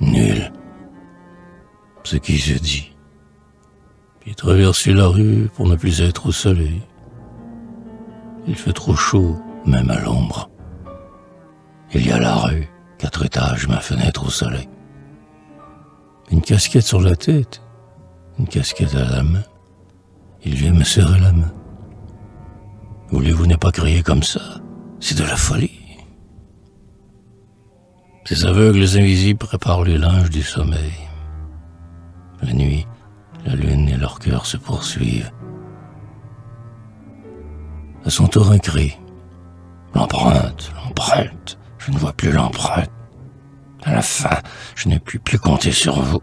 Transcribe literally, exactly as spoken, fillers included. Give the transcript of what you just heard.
Nul. Ce qui se dit. Il traversait la rue pour ne plus être au soleil. Il fait trop chaud, même à l'ombre. Il y a la rue, quatre étages, ma fenêtre au soleil. Une casquette sur la tête, une casquette à la main. Il vient me serrer la main. Voulez-vous ne pas crier comme ça? C'est de la folie. Ces aveugles invisibles préparent les linges du sommeil. La nuit, la lune et leur cœur se poursuivent. À son tour un cri. L'empreinte, l'empreinte, je ne vois plus l'empreinte. À la fin, je ne puis plus compter sur vous.